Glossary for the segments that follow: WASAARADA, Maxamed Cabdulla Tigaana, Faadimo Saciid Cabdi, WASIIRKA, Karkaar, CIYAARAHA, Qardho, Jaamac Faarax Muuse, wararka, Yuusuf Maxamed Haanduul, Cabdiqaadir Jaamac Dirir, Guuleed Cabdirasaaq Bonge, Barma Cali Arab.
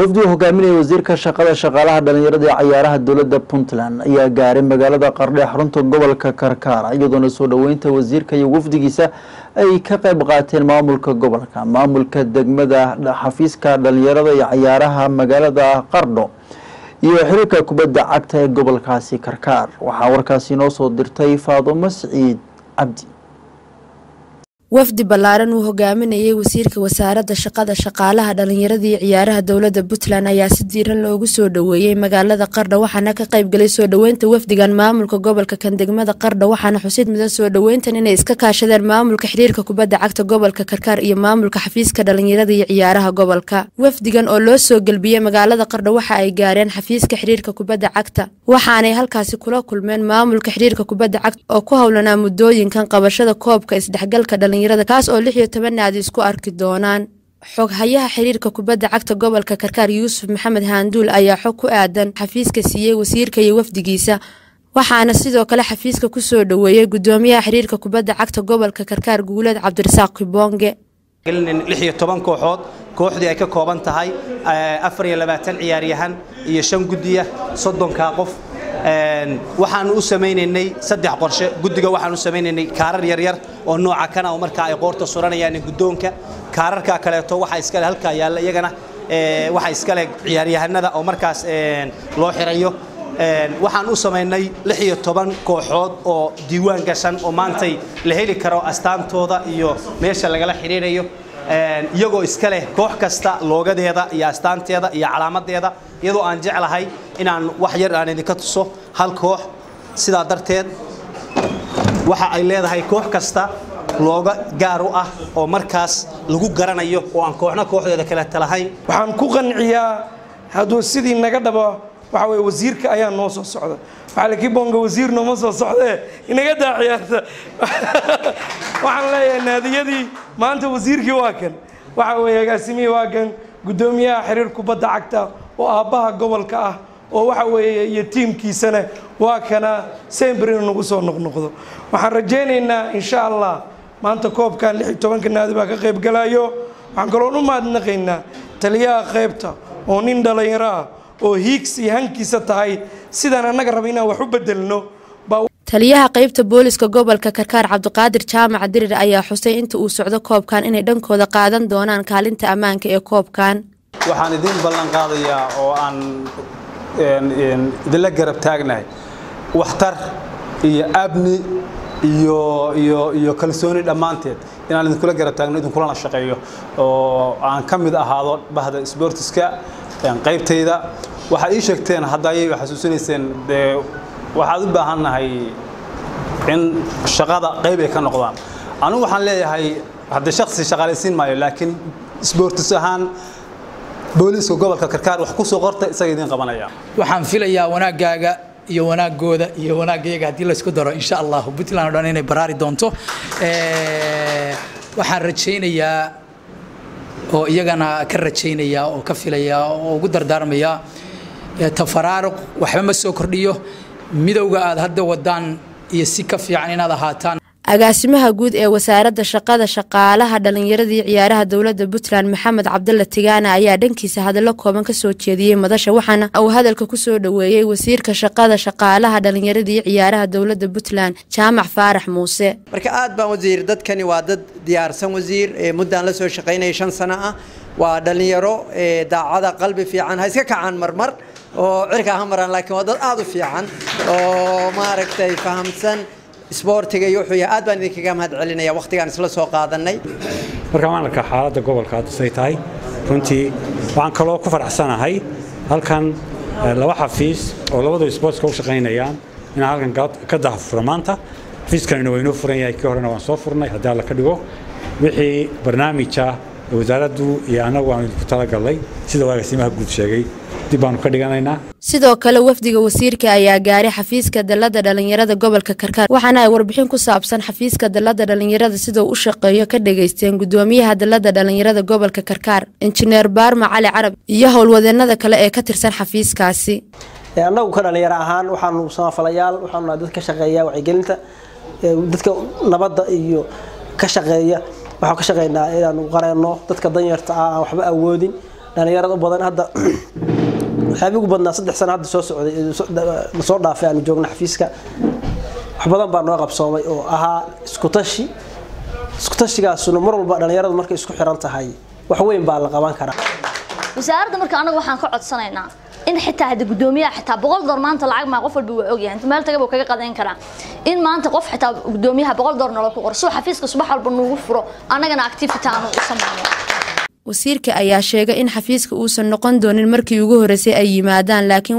wafdi hogaaminaya wasiirka shaqada shaqaalaha dhalinyarada ee ciyaaraha dowladda Puntland ayaa gaaray magaalada Qardho xarunta gobolka Karkaar iyadoona soo dhaweynta wasiirka iyo wafdigiisa ay ka qayb qaateen maamulka gobolka maamulka degmada xafiiska dhalinyarada ee ciyaaraha magaalada Qardho iyo xiriirka kubadda cagta ee gobolkaasi Karkaar waxa warkaasi noo soo dirtay Faadimo Saciid Cabdi wafdi balaaran uu hogaaminayay wasiirka wasaaradda shaqada shaqaalaha dhalinyarada iyo ciyaaraha dawladda Puntland ayaa si diiran loogu soo dhaweeyay magaalada Qardho waxaana ka qayb galay soo dhaweynta wafdigan maamulka gobolka kan degmada Qardho waxaana xusid mudan soo dhaweyntan inay iska kaashadeen maamulka xiriirka kubadda cagta gobolka Karkaar iyo maamulka xafiiska dhalinyarada iyo ciyaaraha gobolka wafdigan oo loo soo galbiyay magaalada Qardho waxa ay gaareen xafiiska xiriirka kubadda cagta waxaana halkaasi kula kulmeen maamulka xiriirka kubadda cagta oo ku hawlanaa muddooyinkan qabashada koobka isdhexgalka kaas oo 16 naadi isku arki doonaan xog hayaha xiriirka kubadda cagta gobolka Karkaar Yuusuf Maxamed Haanduul ayaa xog ku aadan xafiiska siiyay wasiirka iyo wafdigiisa waxaana sidoo kale xafiiska ku soo dhaweeyay gudoomiyaha xiriirka kubadda cagta gobolka Karkaar Guuleed Cabdirasaaq Bonge gelin 16 kooxood kooxdii ay ka kooban tahay 24 ciyaaryahan iyo 5 gudiya 30 qof waxaan u sameeynay 3 qorshe gudiga waxaan u sameeynay kaarar yar yar oo nooca kana oo marka ay qoorta suranayaan gudoonka kaararka kale to waxa iska halka yaal iyagana waxa iska leeg ciyaaryahanada oo markaas loo xirayo waxaan u sameeynay 16 kooxood oo diiwaan gashan oo maantay la heli karo astaantooda iyo meesha laga xiriirayo iyagoo iska leh koox kasta loogadeeda iyo astaanteeda iyo calaamadeeda iyadoo aan jeclahay inaan wax yar aan idin ka tuso hal koox sida darteed waxa ay leedahay koox kasta looga gaar u ah oo markaas lagu garanayo oo aan kooxna kooxdeeda kala talahayn waxaan ku qanciyaa haduu sidii naga dhabo waxa way wasiirka ayaa noo soo socda xalkii bonga wasiir noo soo socda inaga daaciyaarta waxaan leeyahay naadiyadii maanta wasiirkii waa kan waxa way gaasimi waa kan gudoomiyaha xiriirka kubadda cagta oo aabaha gobolka ah oo waxa way yatiimkiisana waa kana seembrino nagu soo noqnoqdo waxaan rajaynaynaa insha Allah maanta koobkan 16 naadi baa ka qayb galaayo waxaan kaloo u maadnaqaynaa taliyaha qaybta oo nin dhalinyaro oo hiigsi hankiisa tahay sidaan anaga rabayna wax u bedelno taliyaha qaybta booliska gobolka Karkaar Cabdiqaadir Jaamac Dirir ayaa xusay inta uu socdo koobkan inay dhankooda qaadan doonaan kaalinta amaanka ee koobkan waxaan idin ballan qaadayaa oo aan idin la garab taagnahay waxtar iyo abni iyo kalsooni dhamaanteed inaan idin kula garab taagno idin kula shaqeeyo oo aan kamid ahaado bahda sportiska qaybtayda waxa ay sheegteen hadayay xasuusinayeen waxaad u baahannahay in shaqada qayb ay ka noqdaan anigu waxaan leeyahay haddii shakhsi shaqaaleysiin maayo laakiin sports ahaan booliska gobolka Karkaar wax ku soo qortay isaga idin qabanaya waxaan filayaa wanaagaaga iyo wanaagooda iyo wanaagayga hadii la isku daro insha Allah Puntland oo dhan inay baraari doonto waxaan rajaynayaa oo iyagana ka rajaynayaa oo ka filayaa oo ugu dardaarmaya tafaraaruq waxba ma soo kordhiyo midowga aad hadda wadaan iyo si ka fiican inaad ahaataan agaasimaha guud ee wasaaradda shaqada shaqaalaha dhalinyarada iyo ciyaaraha dawladda Puntland Maxamed Cabdulla Tigaana ayaa dhankiisa hadallo kooban ka soo jeediyay madasha waxaana uu hadalka ku soo dhaweeyay wasiirka shaqada shaqaalaha dhalinyarada iyo ciyaaraha dawladda Puntland Jaamac Faarax Muuse marka aad baan wasiir dadkani waa dad diyaarsan wasiir ee muddan la soo shaqeynay 5 sano ah waa dhalinyaro ee daacada qalbi fiican ha iska kacaan marmar oo cirka hamaraan laakiin wad aad u fiican oo maaragtay fahamsan sportiga iyo wuxuu aad baan idin kaga mahad celinaya waqtigan isla soo qaadanay marka maanka xaaladda gobolka aad usay tahay runtii waan kala ku faraxsanahay halkan laba xafiis oo labada sports ka shaqeynayaan in halkan ka daahfur maanta xafiiskana way inoo furan yahay ka horena waan soo furnay haddii la ka dhigo wixii barnaamijka wadaaradu iyo anagu aan ku tala galay sida agaasimaha guud sheegay sidoo kale wafdiga wasiirka ayaa gaaray xafiiska dalada dhalinyarada gobolka Karkaar waxaana ay warbixin ku saabsan xafiiska dalada dhalinyarada sidoo u shaqeeyo ka dhageysteen gudoomiyaha dalada dhalinyarada gobolka Karkaar injineer Barma Cali Arab iyo howlwadeennada kale ee ka tirsan xafiiskaasi anagu ka dhalinyaro ahaan waxaanu saafalayaal waxaanu dadka shaqeeya wacyigelinta dadka nabadda iyo ka shaqeeya waxa ka shaqeynaa inaanu qareeno dadka danyarta ah waxba awoodin dhalinyarada badan hadda xabigu badna 3 sano hadda soo socday soo dhaafay aan joogna xafiiska wax badan baa noo qabsoomay oo ahaa isku tashigaasuna mar walba dhalinyarada markay isku xiran tahay wax weyn baa la qaban karaa wasaaradda marka anagu waxaan ka codsanaynaa in xitaa hada gudoomiyaha xitaa 100 dollar maanta lacag ma qof walba waa og yahay inta meel taga buu kaga qadan karaa in maanta qof xitaa gudoomiyaha 100 dollar nala ku qorso xafiiska subax walba noogu furo anagana activity aan u sameeyo wasiirka ayaa sheegay in xafiiska uusan noqon doonin markii ugu horeysay ay yimaadaan laakiin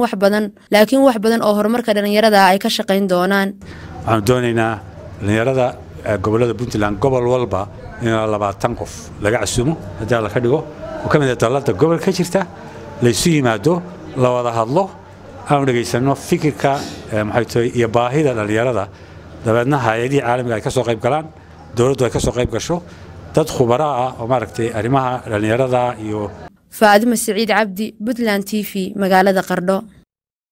wax badan oo horumarka dhalinyarada ay ka shaqeyn doonaan aan doonaynaa dhalinyarada gobolada Puntland gobol walba in 20 qof laga casumo haddii la ka dhigo وكمان تلاتة قبل كشرته ليسوي معده لو هذا الله أنا رجيسنا فكر ك محيط يباهي ده الرياضة ده بعدنا هايدي عالم كسر قريب كلام دورته كسر قريب كشو تدخل براءة ومركتي أرمها الرياضة يو فادم السعيد عبدي بطلان تيفي مقالة قردو.